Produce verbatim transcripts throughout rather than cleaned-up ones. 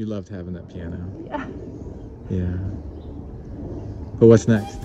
You loved having that piano. Yeah. Yeah. But what's next?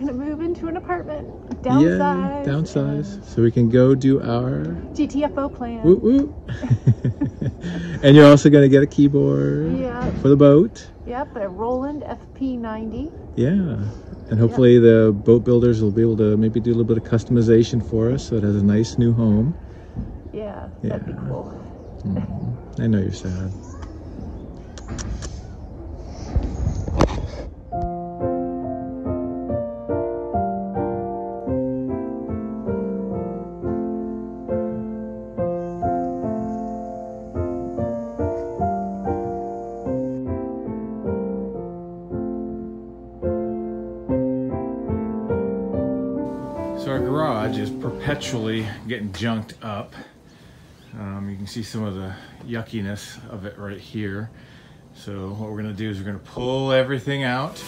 Gonna move into an apartment, downsize. Yeah, downsize, so we can go do our G T F O plan. Woo woo. And you're also gonna get a keyboard. Yeah. For the boat. Yep, a Roland F P ninety. Yeah, and hopefully yep. the boat builders will be able to maybe do a little bit of customization for us, so it has a nice new home. Yeah, yeah. That'd be cool. Mm-hmm. I know you're sad. So our garage is perpetually getting junked up. Um, you can see some of the yuckiness of it right here. So what we're gonna do is we're gonna pull everything out.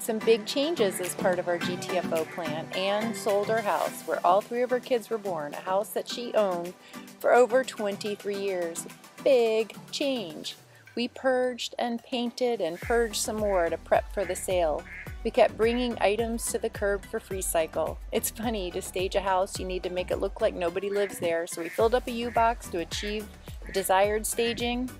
Some big changes as part of our G T F O plan and sold our house where all three of her kids were born, a house that she owned for over twenty-three years. Big change. We purged and painted and purged some more to prep for the sale. We kept bringing items to the curb for FreeCycle. It's funny, to stage a house you need to make it look like nobody lives there, so we filled up a U-Box to achieve the desired staging.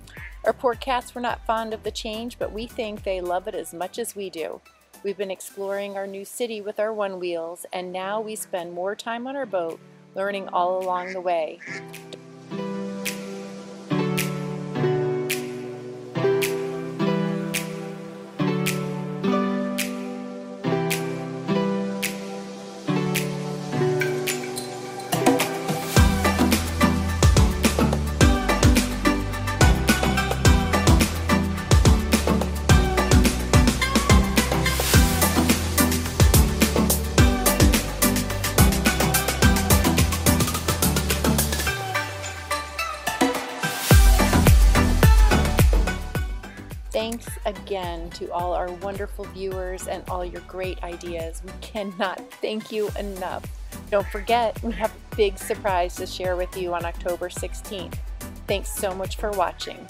Our poor cats were not fond of the change, but we think they love it as much as we do. We've been exploring our new city with our one wheels, and now we spend more time on our boat, learning all along the way. Thanks again to all our wonderful viewers and all your great ideas. We cannot thank you enough. Don't forget, we have a big surprise to share with you on October sixteenth. Thanks so much for watching.